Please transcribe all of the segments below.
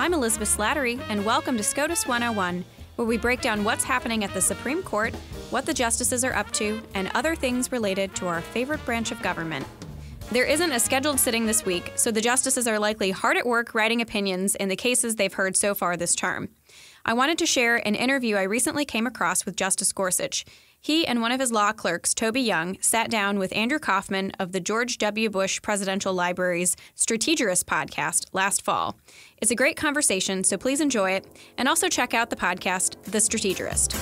I'm Elizabeth Slattery, and welcome to SCOTUS 101, where we break down what's happening at the Supreme Court, what the justices are up to, and other things related to our favorite branch of government. There isn't a scheduled sitting this week, so the justices are likely hard at work writing opinions in the cases they've heard so far this term. I wanted to share an interview I recently came across with Justice Gorsuch. He and one of his law clerks, Toby Young, sat down with Andrew Kaufman of the George W. Bush Presidential Library's Strategist podcast last fall. It's a great conversation, so please enjoy it, and also check out the podcast, The Strategist.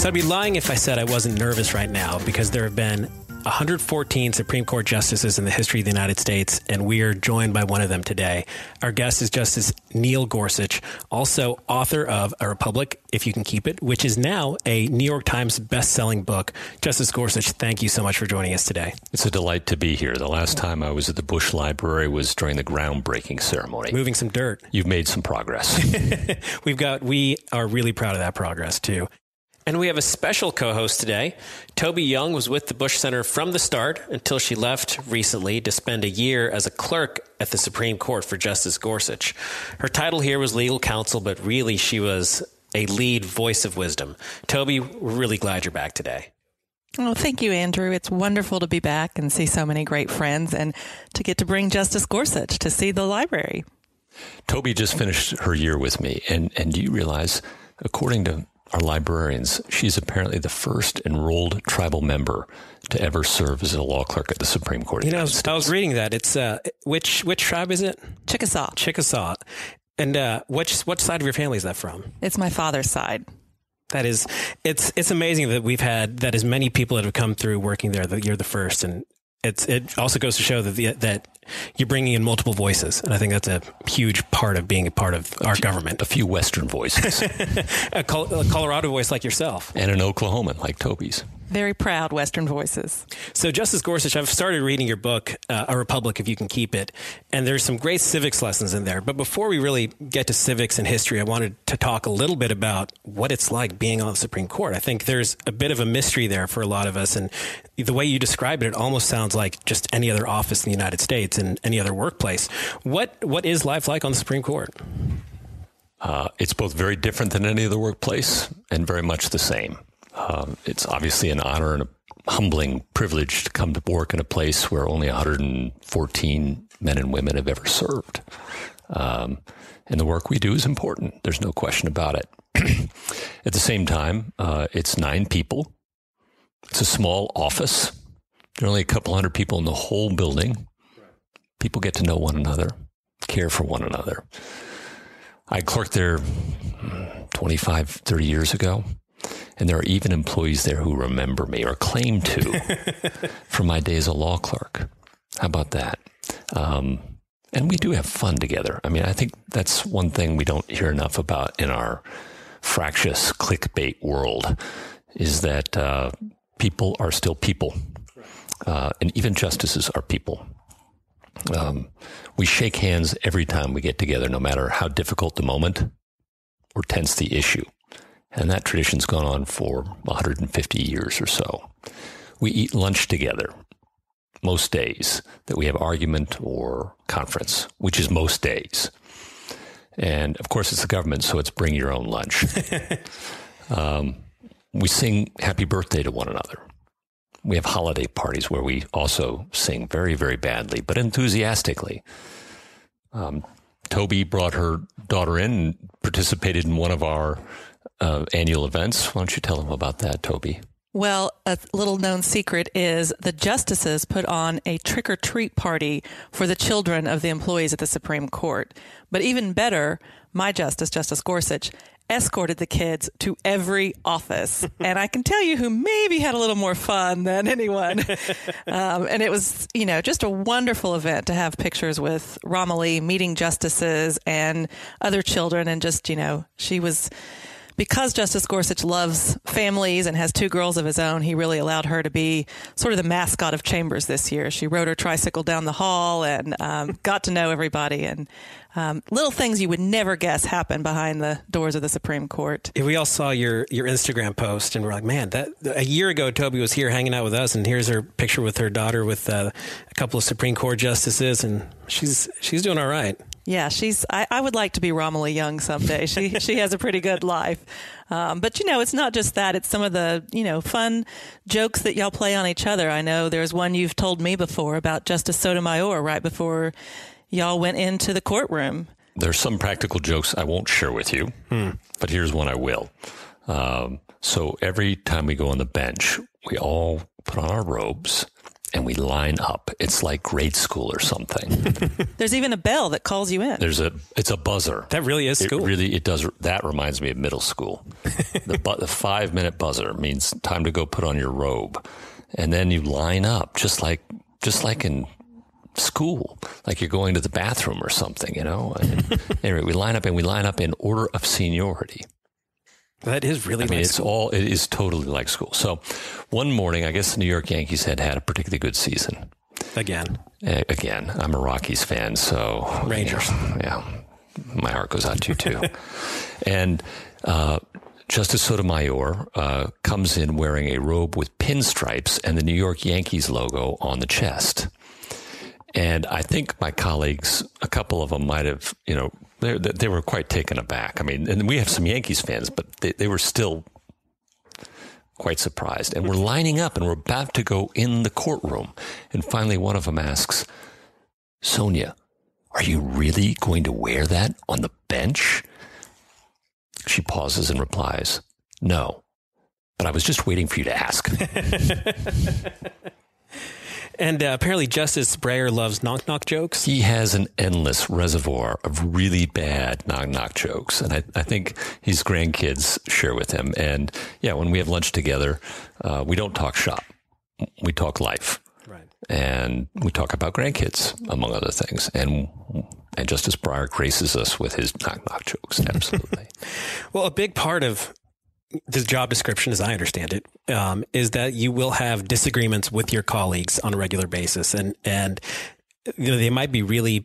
So I'd be lying if I said I wasn't nervous right now, because there have been 114 Supreme Court justices in the history of the United States, and we are joined by one of them today. Our guest is Justice Neil Gorsuch, also author of A Republic, If You Can Keep It, which is now a New York Times best-selling book. Justice Gorsuch, thank you so much for joining us today. It's a delight to be here. The last time I was at the Bush Library was during the groundbreaking ceremony. Moving some dirt. You've made some progress. We are really proud of that progress, too. And we have a special co-host today. Toby Young was with the Bush Center from the start until she left recently to spend a year as a clerk at the Supreme Court for Justice Gorsuch. Her title here was legal counsel, but really she was a lead voice of wisdom. Toby, we're really glad you're back today. Well, thank you, Andrew. It's wonderful to be back and see so many great friends and to get to bring Justice Gorsuch to see the library. Toby just finished her year with me. And do you realize, according to our librarians, she's apparently the first enrolled tribal member to ever serve as a law clerk at the Supreme Court. You know, I was reading that. It's which tribe is it? Chickasaw. And what side of your family is that from? It's my father's side. That is, it's amazing that we've had that as many people that have come through working there. That you're the first, and it also goes to show that that you're bringing in multiple voices. And I think that's a huge part of being a part of our government. A few Western voices. a Colorado voice like yourself. And an Oklahoman like Toby's. Very proud Western voices. So Justice Gorsuch, I've started reading your book, A Republic, If You Can Keep It. And there's some great civics lessons in there. But before we really get to civics and history, I wanted to talk a little bit about what it's like being on the Supreme Court. I think there's a bit of a mystery there for a lot of us. And the way you describe it, it almost sounds like just any other office in the United States and any other workplace. What is life like on the Supreme Court? It's both very different than any other workplace and very much the same. It's obviously an honor and a humbling privilege to come to work in a place where only 114 men and women have ever served. And the work we do is important. There's no question about it. At the same time, it's 9 people. It's a small office. There are only a couple hundred people in the whole building. People get to know one another, care for one another. I clerked there 25, 30 years ago. And there are even employees there who remember me or claim to from my day as a law clerk. How about that? And we do have fun together. I mean, I think that's one thing we don't hear enough about in our fractious clickbait world is that people are still people. And even justices are people. We shake hands every time we get together, no matter how difficult the moment or tense the issue. And that tradition's gone on for 150 years or so. We eat lunch together most days that we have argument or conference, which is most days. And of course, it's the government, so it's bring your own lunch. We sing happy birthday to one another. We have holiday parties where we also sing very, very badly, but enthusiastically. Toby brought her daughter in and participated in one of our annual events. Why don't you tell them about that, Toby? Well, a little known secret is the justices put on a trick-or-treat party for the children of the employees at the Supreme Court. But even better, my justice, Justice Gorsuch, escorted the kids to every office. And I can tell you who maybe had a little more fun than anyone. And it was, you know, just a wonderful event to have pictures with Romilly meeting justices and other children. And just, you know, she was... Because Justice Gorsuch loves families and has 2 girls of his own, he really allowed her to be sort of the mascot of chambers this year. She rode her tricycle down the hall and got to know everybody. And little things you would never guess happen behind the doors of the Supreme Court. We all saw your Instagram post and we're like, man, that a year ago, Toby was here hanging out with us. And here's her picture with her daughter with a couple of Supreme Court justices. And she's doing all right. Yeah, I would like to be Romilly Young someday. She has a pretty good life. But, you know, it's not just that. It's some of the, you know, fun jokes that y'all play on each other. I know there's one you've told me before about Justice Sotomayor right before y'all went into the courtroom. There's some practical jokes I won't share with you, but here's one I will. So every time we go on the bench, we all put on our robes and we line up. It's like grade school or something. There's even a bell that calls you in. It's a buzzer. That really is school. It does. That reminds me of middle school. The 5-minute buzzer means time to go put on your robe. And then you line up just like in school, like you're going to the bathroom or something, you know? And anyway, we line up in order of seniority. That is really like school. It is totally like school. So one morning, I guess the New York Yankees had a particularly good season. Again, I'm a Rockies fan, so Rangers. Yeah. My heart goes out to you too. And Justice Sotomayor comes in wearing a robe with pinstripes and the New York Yankees logo on the chest. And I think my colleagues, a couple of them might have, you know, they were quite taken aback. I mean, and we have some Yankees fans, but they were still quite surprised. And we're lining up and we're about to go in the courtroom. And finally, one of them asks, Sonia, are you really going to wear that on the bench? She pauses and replies, no, but I was just waiting for you to ask. And apparently Justice Breyer loves knock-knock jokes. He has an endless reservoir of really bad knock-knock jokes. And I think his grandkids share with him. And yeah, when we have lunch together, we don't talk shop. We talk life. Right. And we talk about grandkids, among other things. And Justice Breyer graces us with his knock-knock jokes. Absolutely. Well, a big part of the job description, as I understand it, is that you will have disagreements with your colleagues on a regular basis. And you know, they might be really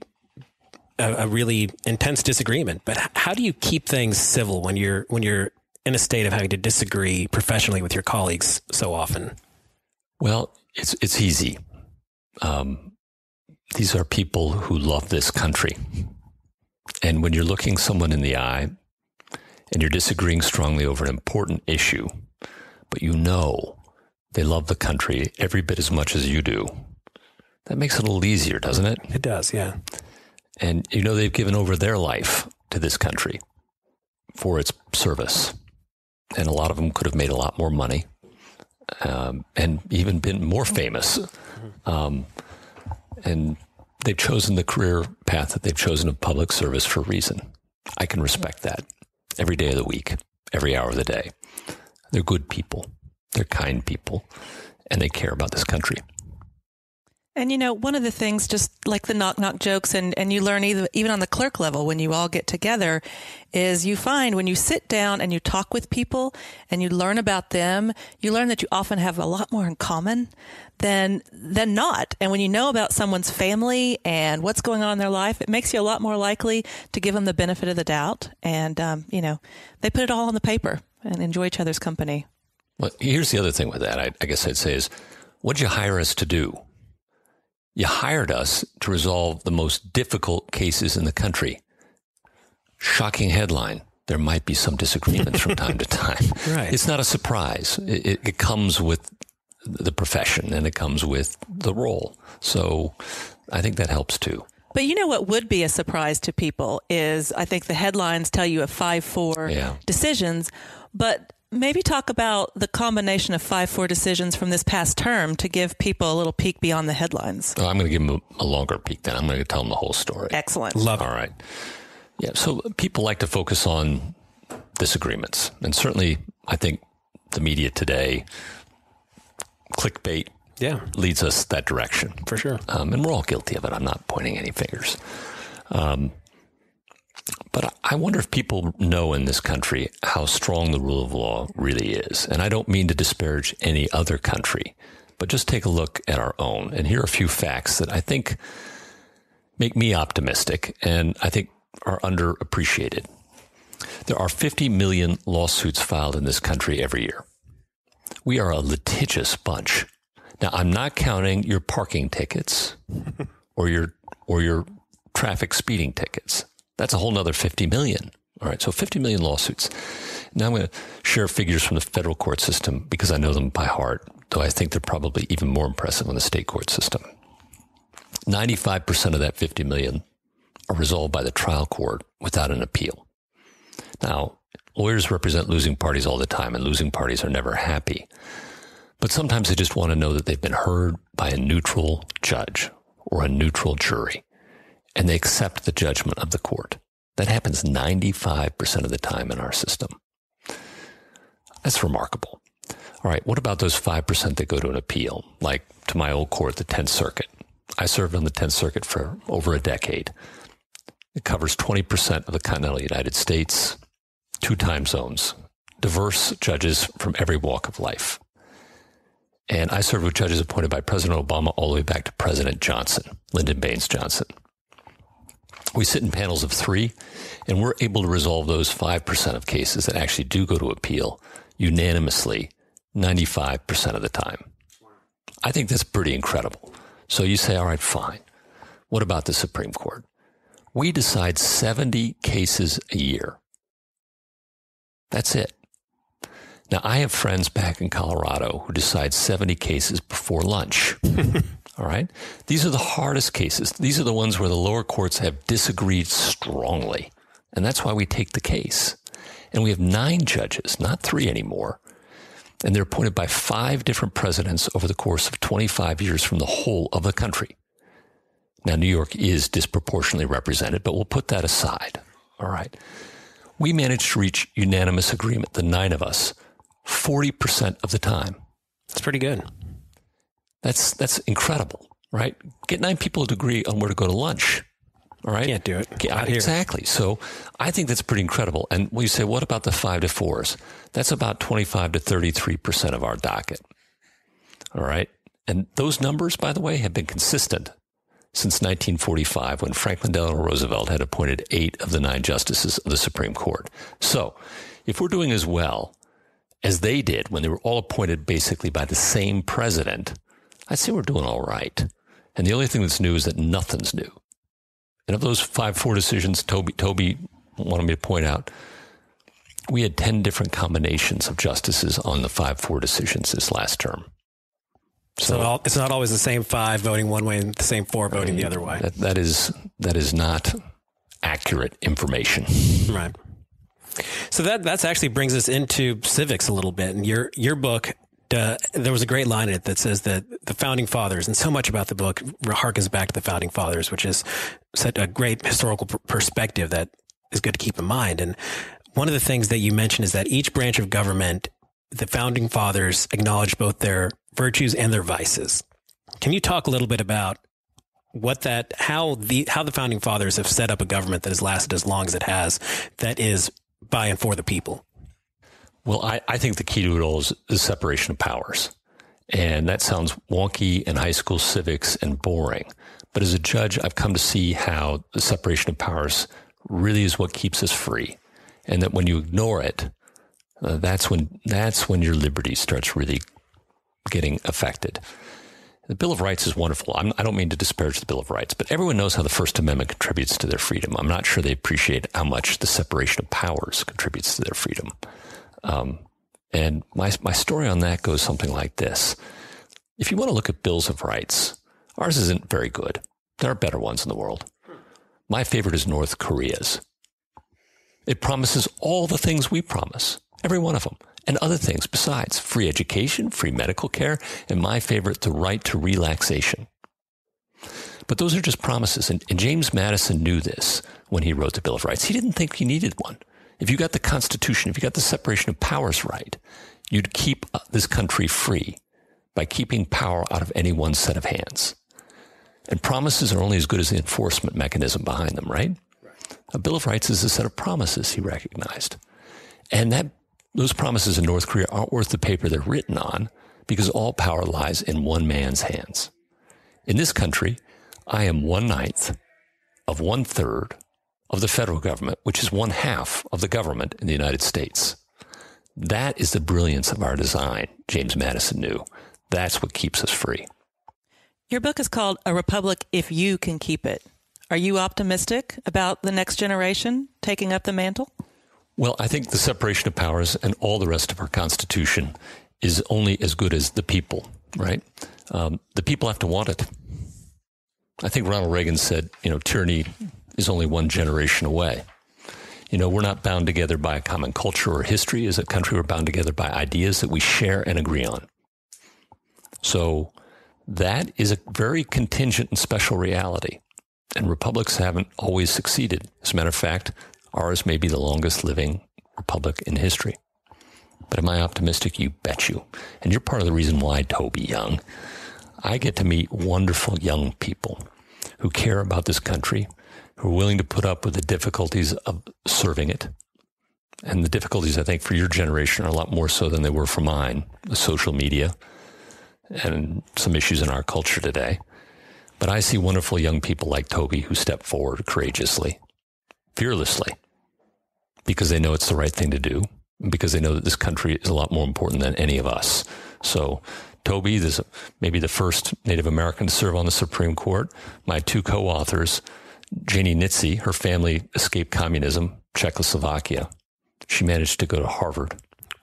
a really intense disagreement, but how do you keep things civil when you're in a state of having to disagree professionally with your colleagues so often? Well, it's easy. These are people who love this country. And when you're looking someone in the eye, and you're disagreeing strongly over an important issue, but you know they love the country every bit as much as you do. That makes it a little easier, doesn't it? It does, yeah. And you know they've given over their life to this country for its service. And a lot of them could have made a lot more money and even been more famous. And they've chosen the career path that they've chosen of public service for a reason. I can respect that. Every day of the week, every hour of the day. They're good people. They're kind people. And they care about this country. And, you know, one of the things, just like the knock-knock jokes, and you learn even on the clerk level when you all get together, is you find when you sit down and you talk with people and you learn about them, you learn that you often have a lot more in common than not. And when you know about someone's family and what's going on in their life, it makes you a lot more likely to give them the benefit of the doubt. And, you know, they put it all on the paper and enjoy each other's company. Well, here's the other thing with that, I guess I'd say is, what'd you hire us to do? You hired us to resolve the most difficult cases in the country. Shocking headline. There might be some disagreements from time to time. Right. It's not a surprise. It comes with the profession and it comes with the role. So I think that helps too. But you know what would be a surprise to people is I think the headlines tell you of 5-4 decisions, but maybe talk about the combination of 5-4 decisions from this past term to give people a little peek beyond the headlines. Oh, I'm going to give them a longer peek then. I'm going to tell them the whole story. Excellent. Love it. All right. Yeah. So people like to focus on disagreements. And certainly I think the media today, clickbait leads us that direction. For sure. And we're all guilty of it. I'm not pointing any fingers. But I wonder if people know in this country how strong the rule of law really is. And I don't mean to disparage any other country, but just take a look at our own. And here are a few facts that I think make me optimistic and I think are underappreciated. There are 50 million lawsuits filed in this country every year. We are a litigious bunch. Now, I'm not counting your parking tickets or your traffic speeding tickets. That's a whole nother 50 million. All right. So 50 million lawsuits. Now I'm going to share figures from the federal court system because I know them by heart, though I think they're probably even more impressive on the state court system. 95% of that 50 million are resolved by the trial court without an appeal. Now, lawyers represent losing parties all the time, and losing parties are never happy. But sometimes they just want to know that they've been heard by a neutral judge or a neutral jury, and they accept the judgment of the court. That happens 95% of the time in our system. That's remarkable. All right, what about those 5% that go to an appeal, like to my old court, the 10th Circuit? I served on the 10th Circuit for over a decade. It covers 20% of the continental United States, 2 time zones, diverse judges from every walk of life. And I served with judges appointed by President Obama all the way back to President Johnson, Lyndon Baines Johnson. We sit in panels of 3, and we're able to resolve those 5% of cases that actually do go to appeal unanimously 95% of the time. I think that's pretty incredible. So you say, all right, fine. What about the Supreme Court? We decide 70 cases a year. That's it. Now, I have friends back in Colorado who decide 70 cases before lunch. All right. These are the hardest cases. These are the ones where the lower courts have disagreed strongly. And that's why we take the case. And we have 9 judges, not 3 anymore. And they're appointed by 5 different presidents over the course of 25 years from the whole of the country. Now, New York is disproportionately represented, but we'll put that aside. All right. We managed to reach unanimous agreement, the 9 of us, 40% of the time. That's pretty good. That's incredible, right? Get 9 people to agree on where to go to lunch. All right. Can't do it. Exactly. Here. So I think that's pretty incredible. And we say, what about the 5 to 4s? That's about 25 to 33% of our docket. All right. And those numbers, by the way, have been consistent since 1945, when Franklin Delano Roosevelt had appointed 8 of the 9 justices of the Supreme Court. So if we're doing as well as they did when they were all appointed basically by the same president, I'd say we're doing all right. And the only thing that's new is that nothing's new. And of those 5-4 decisions, Toby wanted me to point out, we had 10 different combinations of justices on the 5-4 decisions this last term. So it's not always the same 5 voting one way and the same 4 voting the other way. That is not accurate information. Right. So that's actually brings us into civics a little bit. And your book, there was a great line in it that says that the founding fathers, and so much about the book harkens back to the founding fathers, which is such a great historical perspective that is good to keep in mind. And one of the things that you mentioned is that each branch of government, the founding fathers acknowledged both their virtues and their vices. Can you talk a little bit about how the founding fathers have set up a government that has lasted as long as it has, that is by and for the people? Well, I think the key to it all is the separation of powers. And that sounds wonky and high school civics and boring. But as a judge, I've come to see how the separation of powers really is what keeps us free. And that when you ignore it, that's when your liberty starts really getting affected. The Bill of Rights is wonderful. I don't mean to disparage the Bill of Rights, but everyone knows how the First Amendment contributes to their freedom. I'm not sure they appreciate how much the separation of powers contributes to their freedom. And my story on that goes something like this. If you want to look at bills of rights, ours isn't very good. There are better ones in the world. My favorite is North Korea's. It promises all the things we promise, every one of them, and other things besides: free education, free medical care, and my favorite, the right to relaxation. But those are just promises. And James Madison knew this when he wrote the Bill of Rights. He didn't think he needed one. If you got the Constitution, if you got the separation of powers right, you'd keep this country free by keeping power out of any one set of hands. And promises are only as good as the enforcement mechanism behind them, right? A Bill of Rights is a set of promises, he recognized. And those promises in North Korea aren't worth the paper they're written on, because all power lies in one man's hands. In this country, I am 1/9 of 1/3 of the federal government, which is 1/2 of the government in the United States. That is the brilliance of our design, James Madison knew. That's what keeps us free. Your book is called A Republic, If You Can Keep It. Are you optimistic about the next generation taking up the mantle? Well, I think the separation of powers and all the rest of our Constitution is only as good as the people, right? The people have to want it. I think Ronald Reagan said, tyranny is only one generation away. We're not bound together by a common culture or history. As a country, we're bound together by ideas that we share and agree on. So that is a very contingent and special reality. And republics haven't always succeeded. As a matter of fact, ours may be the longest living republic in history. But am I optimistic? You bet you. And you're part of the reason why, Toby Young. I get to meet wonderful young people who care about this country, who are willing to put up with the difficulties of serving it. And the difficulties, I think, for your generation are a lot more so than they were for mine, the social media and some issues in our culture today. But I see wonderful young people like Toby who step forward courageously, fearlessly, because they know it's the right thing to do, and because they know that this country is a lot more important than any of us. So Toby, this is maybe the first Native American to serve on the Supreme Court. My two co-authors, Jeannie Nitze, her family escaped communism, Czechoslovakia. She managed to go to Harvard.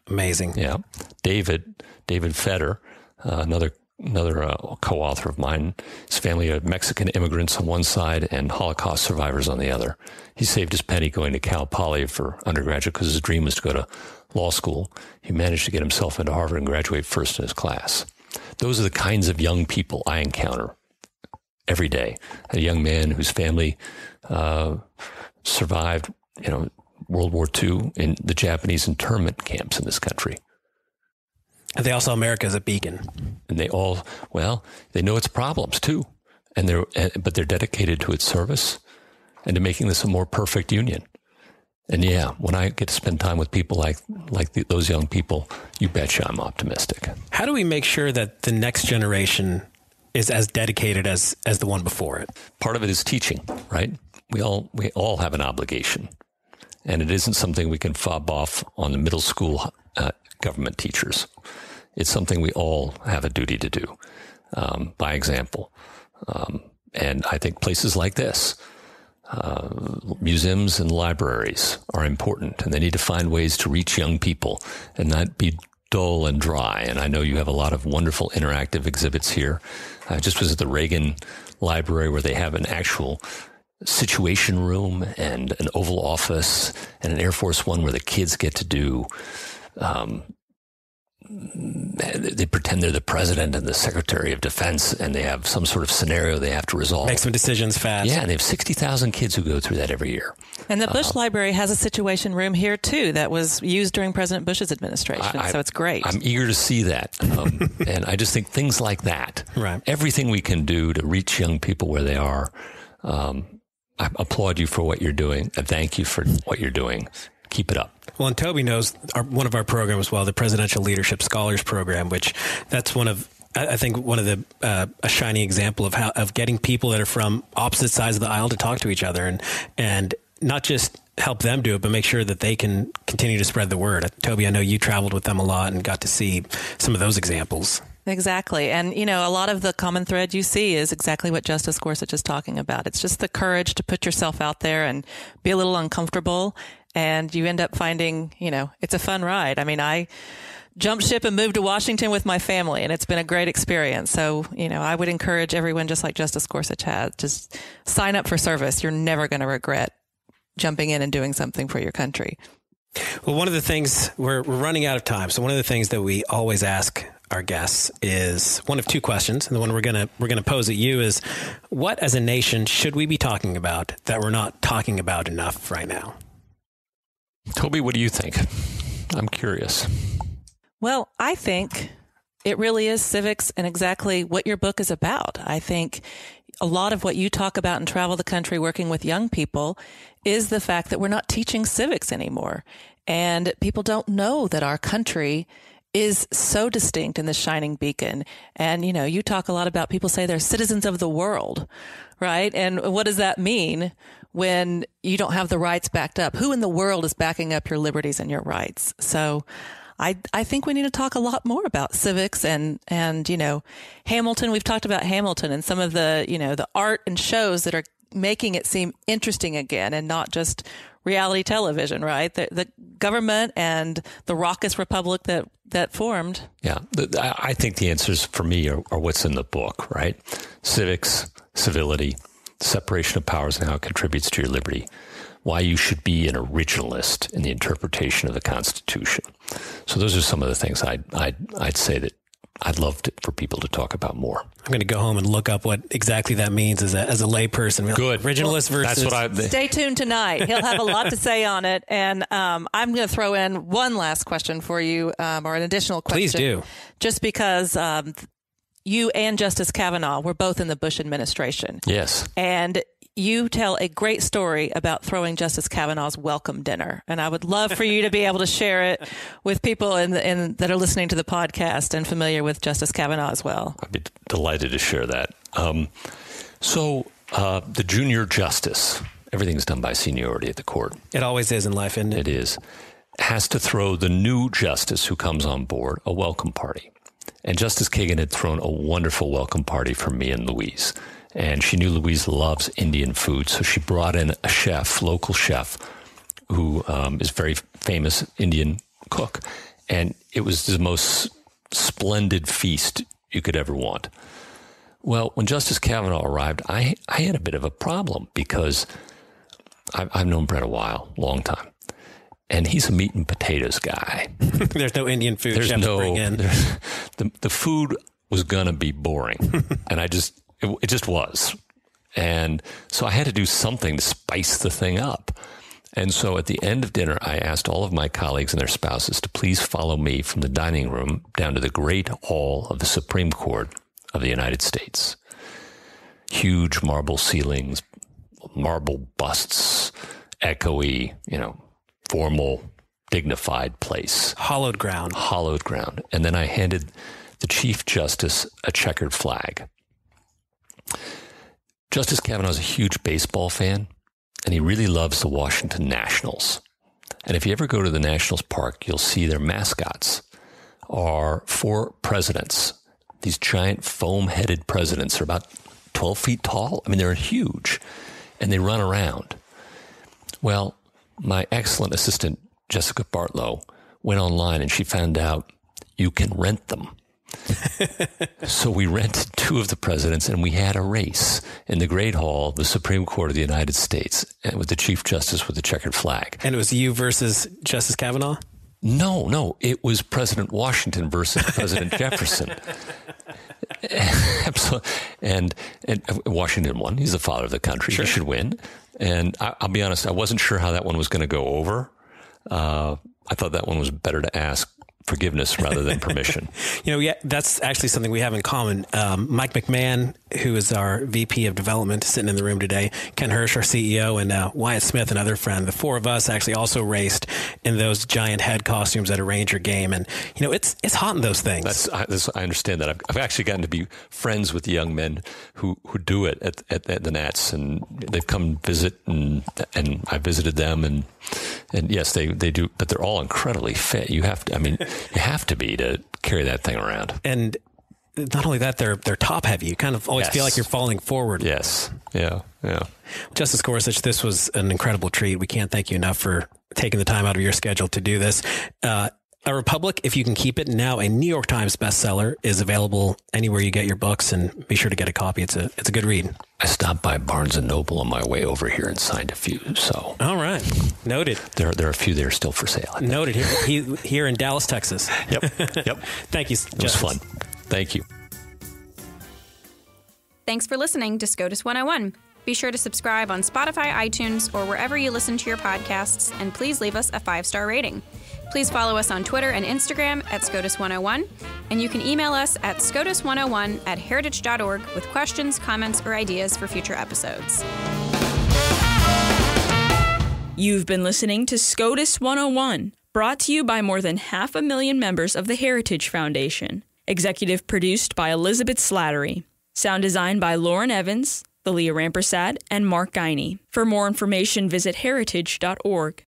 Amazing. Yeah. David Feder, another co-author of mine, his family are Mexican immigrants on one side and Holocaust survivors on the other. He saved his penny going to Cal Poly for undergraduate because his dream was to go to law school. He managed to get himself into Harvard and graduate first in his class. Those are the kinds of young people I encounter every day. A young man whose family survived, World War II in the Japanese internment camps in this country. And they all saw America as a beacon. And they all, they know its problems too. And they're dedicated to its service and to making this a more perfect union. And yeah, when I get to spend time with people like those young people, you betcha I'm optimistic. How do we make sure that the next generation is as dedicated as the one before it? Part of it is teaching, right? We all have an obligation. And it isn't something we can fob off on the middle school government teachers. It's something we all have a duty to do by example. And I think places like this, museums and libraries are important, and they need to find ways to reach young people and not be dull and dry. And I know you have a lot of wonderful interactive exhibits here. I just was at the Reagan Library where they have an actual situation room and an Oval Office and an Air Force One where the kids get to do they pretend they're the president and the secretary of defense, and they have some sort of scenario they have to resolve. Make some decisions fast. Yeah, and they have 60,000 kids who go through that every year. And the Bush Library has a situation room here, too, that was used during President Bush's administration, so it's great. I'm eager to see that. And I just think things like that, right. Everything we can do to reach young people where they are, I applaud you for what you're doing. I thank you for what you're doing. Keep it up. Well, and Toby knows one of our programs well, the Presidential Leadership Scholars Program, which that's a shining example of getting people that are from opposite sides of the aisle to talk to each other and not just help them do it, but make sure that they can continue to spread the word. Toby, I know you traveled with them a lot and got to see some of those examples. Exactly. And, a lot of the common thread you see is exactly what Justice Gorsuch is talking about. It's just the courage to put yourself out there and be a little uncomfortable. And you end up finding, it's a fun ride. I mean, I jumped ship and moved to Washington with my family, and it's been a great experience. So, I would encourage everyone, just like Justice Gorsuch has, just sign up for service. You're never going to regret jumping in and doing something for your country. Well, one of the things we're running out of time. So one of the things that we always ask our guests is one of two questions. And the one we're going to pose at you is, what as a nation should we be talking about that we're not talking about enough right now? Toby, what do you think? I'm curious. Well, I think it really is civics and exactly what your book is about. I think a lot of what you talk about and travel the country working with young people is the fact that we're not teaching civics anymore. And people don't know that our country is so distinct in this shining beacon. And, you talk a lot about people say they're citizens of the world, right? And what does that mean when you don't have the rights backed up? Who in the world is backing up your liberties and your rights? So I think we need to talk a lot more about civics and Hamilton. We've talked about Hamilton and some of the art and shows that are making it seem interesting again and not just reality television, right? The government and the raucous republic that formed. Yeah. I think the answers for me are what's in the book, right? Civics, civility, separation of powers and how it contributes to your liberty. Why you should be an originalist in the interpretation of the Constitution. So those are some of the things I'd say that I'd love for people to talk about more. I'm going to go home and look up what exactly that means as a layperson. Good. Originalist versus... Stay tuned tonight. He'll have a lot to say on it. And I'm going to throw in one last question for you, or an additional question. Please do. Just because... you and Justice Kavanaugh were both in the Bush administration. Yes. And you tell a great story about throwing Justice Kavanaugh's welcome dinner. And I would love for you to be able to share it with people that are listening to the podcast and familiar with Justice Kavanaugh as well. I'd be delighted to share that. So the junior justice, everything's done by seniority at the court. It always is in life, isn't it? It is. Has to throw the new justice who comes on board a welcome party. And Justice Kagan had thrown a wonderful welcome party for me and Louise. And she knew Louise loves Indian food, so she brought in a chef, local chef, who is a very famous Indian cook. And it was the most splendid feast you could ever want. Well, when Justice Kavanaugh arrived, I had a bit of a problem because I've known Brett a while, long time. And he's a meat and potatoes guy. There's no Indian food chef to bring in. The food was going to be boring. And it just was. And so I had to do something to spice the thing up. And so at the end of dinner, I asked all of my colleagues and their spouses to please follow me from the dining room down to the Great Hall of the Supreme Court of the United States. Huge marble ceilings, marble busts, echoey, formal, dignified place. Hollowed ground. And then I handed the Chief Justice a checkered flag. Justice Kavanaugh is a huge baseball fan, and he really loves the Washington Nationals. And if you ever go to the Nationals Park, you'll see their mascots are four presidents. These giant foam-headed presidents are about 12 feet tall. I mean, they're huge, and they run around. Well, my excellent assistant, Jessica Bartlow, went online and she found out you can rent them. So we rented two of the presidents and we had a race in the Great Hall of the Supreme Court of the United States and with the Chief Justice with the checkered flag. And it was you versus Justice Kavanaugh? No. It was President Washington versus President Jefferson. Absolutely. And Washington won. He's the father of the country. Sure. He should win. And I'll be honest, I wasn't sure how that one was going to go over. I thought that one was better to ask forgiveness rather than permission. That's actually something we have in common. Mike McMahon, who is our VP of development, sitting in the room today, Ken Hirsch, our CEO, and Wyatt Smith, another friend. The four of us actually also raced in those giant head costumes at a Ranger game. And, it's hot in those things. I understand that. I've actually gotten to be friends with the young men who do it at the Nats. And they've come visit and I visited them. And yes, they do. But they're all incredibly fit. You have to be to carry that thing around. And not only that, they're top heavy. You kind of always feel like you're falling forward. Yes. Yeah. Yeah. Justice Gorsuch, this was an incredible treat. We can't thank you enough for taking the time out of your schedule to do this. A Republic, If You Can Keep It, now a New York Times bestseller, is available anywhere you get your books, and be sure to get a copy. It's a good read. I stopped by Barnes & Noble on my way over here and signed a few. So, all right, noted. There are a few there still for sale. Noted here in Dallas, Texas. Yep. Thank you, Justice. It was fun. Thank you. Thanks for listening to SCOTUS 101. Be sure to subscribe on Spotify, iTunes, or wherever you listen to your podcasts, and please leave us a 5-star rating. Please follow us on Twitter and Instagram at SCOTUS101, and you can email us at scotus101@heritage.org with questions, comments, or ideas for future episodes. You've been listening to SCOTUS 101, brought to you by more than 500,000 members of the Heritage Foundation. Executive produced by Elizabeth Slattery. Sound designed by Lauren Evans, Thalia Rampersad, and Mark Guiney. For more information, visit heritage.org.